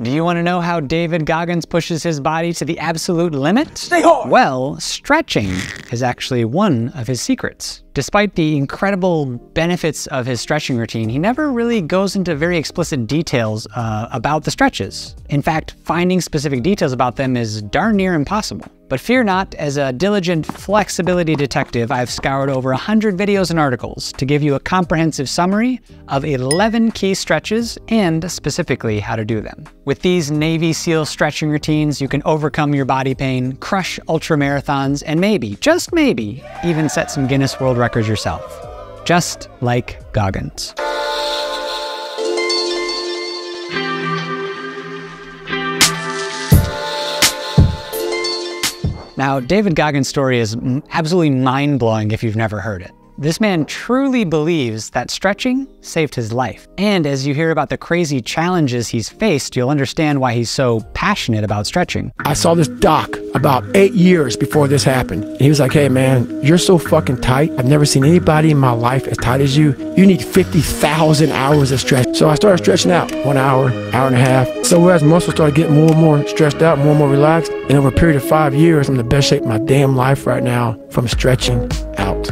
Do you want to know how David Goggins pushes his body to the absolute limit? Stay hard! Well, stretching is actually one of his secrets. Despite the incredible benefits of his stretching routine, he never really goes into very explicit details about the stretches. In fact, finding specific details about them is darn near impossible. But fear not, as a diligent flexibility detective, I've scoured over 100 videos and articles to give you a comprehensive summary of 11 key stretches and specifically how to do them. With these Navy SEAL stretching routines, you can overcome your body pain, crush ultramarathons, and maybe, just maybe, even set some Guinness World Records yourself, just like Goggins. Now, David Goggins' story is absolutely mind-blowing if you've never heard it. This man truly believes that stretching saved his life. And as you hear about the crazy challenges he's faced, you'll understand why he's so passionate about stretching. I saw this doc about 8 years before this happened. And he was like, hey man, you're so fucking tight. I've never seen anybody in my life as tight as you. You need 50,000 hours of stretch. So I started stretching out 1 hour, hour and a half. So as muscles started getting more and more stretched out, more and more relaxed, and over a period of 5 years, I'm in the best shape of my damn life right now from stretching out.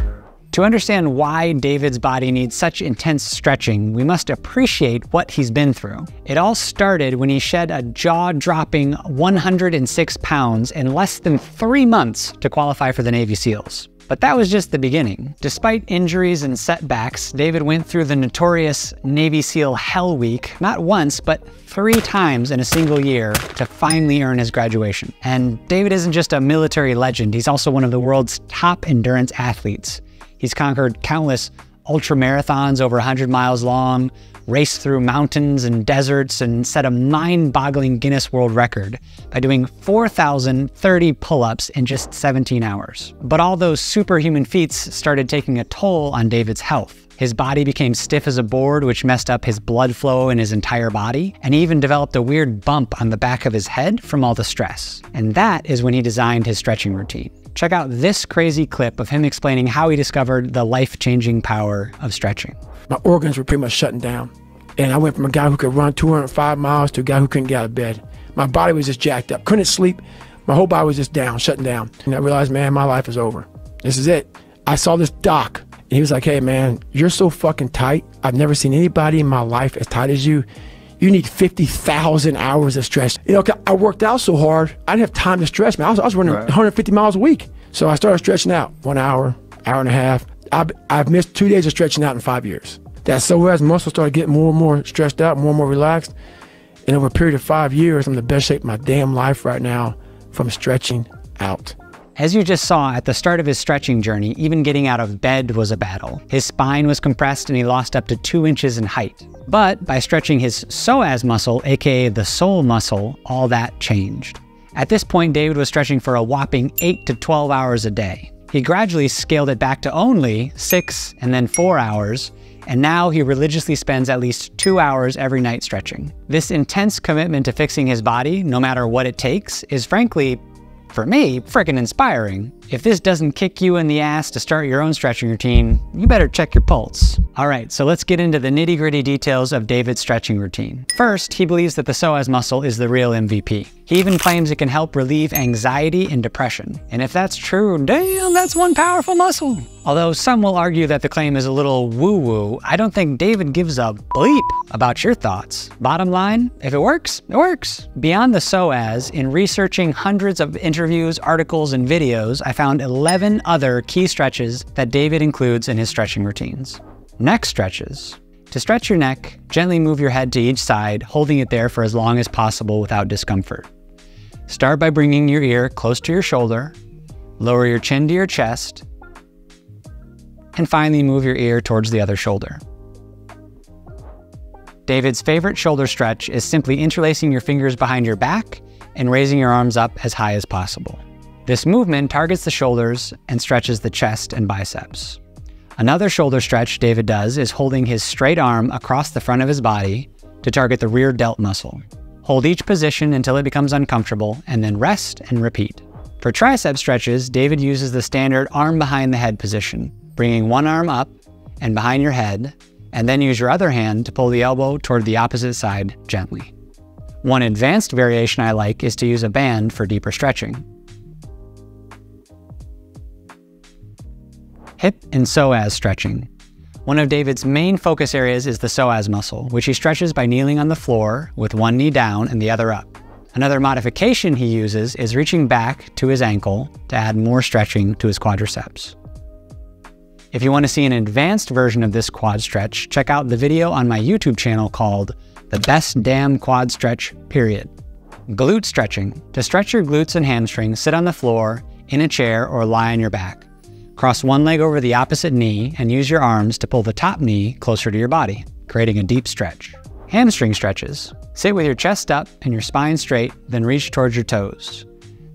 To understand why David's body needs such intense stretching, we must appreciate what he's been through. It all started when he shed a jaw-dropping 106 pounds in less than 3 months to qualify for the Navy SEALs. But that was just the beginning. Despite injuries and setbacks, David went through the notorious Navy SEAL Hell Week not once, but 3 times in a single year to finally earn his graduation. And David isn't just a military legend, he's also one of the world's top endurance athletes. He's conquered countless ultramarathons over 100 miles long, raced through mountains and deserts, and set a mind-boggling Guinness World Record by doing 4,030 pull-ups in just 17 hours. But all those superhuman feats started taking a toll on David's health. His body became stiff as a board, which messed up his blood flow in his entire body, and he even developed a weird bump on the back of his head from all the stress. And that is when he designed his stretching routine. Check out this crazy clip of him explaining how he discovered the life-changing power of stretching. My organs were pretty much shutting down. And I went from a guy who could run 205 miles to a guy who couldn't get out of bed. My body was just jacked up, couldn't sleep. My whole body was just down, shutting down. And I realized, man, my life is over. This is it. I saw this doc, and he was like, hey man, you're so fucking tight. I've never seen anybody in my life as tight as you. You need 50,000 hours of stretch. You know, I worked out so hard, I didn't have time to stretch, man. I was running 150 miles a week. So I started stretching out 1 hour, hour and a half. I've missed 2 days of stretching out in 5 years. That's so as muscles started getting more and more stretched out, more and more relaxed. And over a period of 5 years, I'm in the best shape of my damn life right now from stretching out. As you just saw, at the start of his stretching journey, even getting out of bed was a battle. His spine was compressed and he lost up to 2 inches in height. But by stretching his psoas muscle, aka the soul muscle, all that changed. At this point, David was stretching for a whopping 8 to 12 hours a day. He gradually scaled it back to only 6 and then 4 hours, and now he religiously spends at least 2 hours every night stretching. This intense commitment to fixing his body, no matter what it takes, is frankly, for me, frickin' inspiring. If this doesn't kick you in the ass to start your own stretching routine, you better check your pulse. All right, so let's get into the nitty-gritty details of David's stretching routine. First, he believes that the psoas muscle is the real MVP. He even claims it can help relieve anxiety and depression. And if that's true, damn, that's one powerful muscle. Although some will argue that the claim is a little woo-woo, I don't think David gives a bleep about your thoughts. Bottom line, if it works, it works. Beyond the psoas, in researching hundreds of interviews, articles, and videos, I found 11 other key stretches that David includes in his stretching routines. Neck stretches. To stretch your neck, gently move your head to each side, holding it there for as long as possible without discomfort. Start by bringing your ear close to your shoulder, lower your chin to your chest, and finally move your ear towards the other shoulder. David's favorite shoulder stretch is simply interlacing your fingers behind your back and raising your arms up as high as possible. This movement targets the shoulders and stretches the chest and biceps. Another shoulder stretch David does is holding his straight arm across the front of his body to target the rear delt muscle. Hold each position until it becomes uncomfortable and then rest and repeat. For tricep stretches, David uses the standard arm behind the head position, bringing one arm up and behind your head, and then use your other hand to pull the elbow toward the opposite side gently. One advanced variation I like is to use a band for deeper stretching. Hip and psoas stretching. One of David's main focus areas is the psoas muscle, which he stretches by kneeling on the floor with one knee down and the other up. Another modification he uses is reaching back to his ankle to add more stretching to his quadriceps. If you want to see an advanced version of this quad stretch, check out the video on my YouTube channel called The Best Damn Quad Stretch, Period. Glute stretching. To stretch your glutes and hamstrings, sit on the floor, in a chair, or lie on your back. Cross one leg over the opposite knee and use your arms to pull the top knee closer to your body, creating a deep stretch. Hamstring stretches. Sit with your chest up and your spine straight, then reach towards your toes.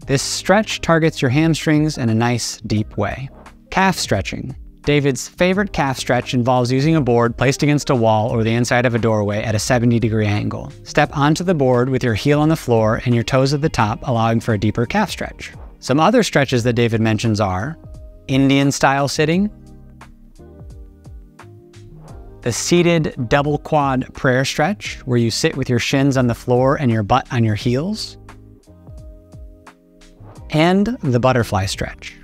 This stretch targets your hamstrings in a nice, deep way. Calf stretching. David's favorite calf stretch involves using a board placed against a wall or the inside of a doorway at a 70-degree angle. Step onto the board with your heel on the floor and your toes at the top, allowing for a deeper calf stretch. Some other stretches that David mentions are Indian-style sitting, the seated double quad prayer stretch, where you sit with your shins on the floor and your butt on your heels, and the butterfly stretch.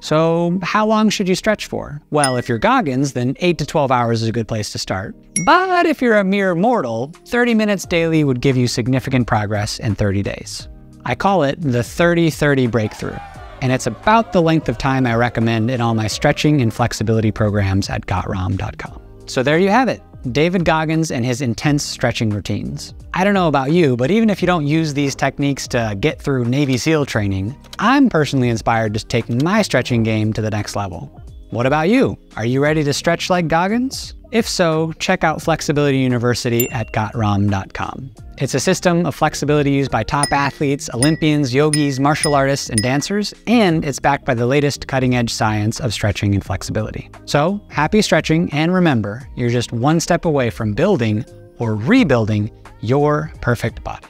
So how long should you stretch for? Well, if you're Goggins, then 8 to 12 hours is a good place to start. But if you're a mere mortal, 30 minutes daily would give you significant progress in 30 days. I call it the 30-30 breakthrough, and it's about the length of time I recommend in all my stretching and flexibility programs at GotROM.com. So there you have it, David Goggins and his intense stretching routines. I don't know about you, but even if you don't use these techniques to get through Navy SEAL training, I'm personally inspired to take my stretching game to the next level. What about you? Are you ready to stretch like Goggins? If so, check out Flexibility University at GotROM.com. It's a system of flexibility used by top athletes, Olympians, yogis, martial artists, and dancers, and it's backed by the latest cutting-edge science of stretching and flexibility. So, happy stretching, and remember, you're just one step away from building or rebuilding your perfect body.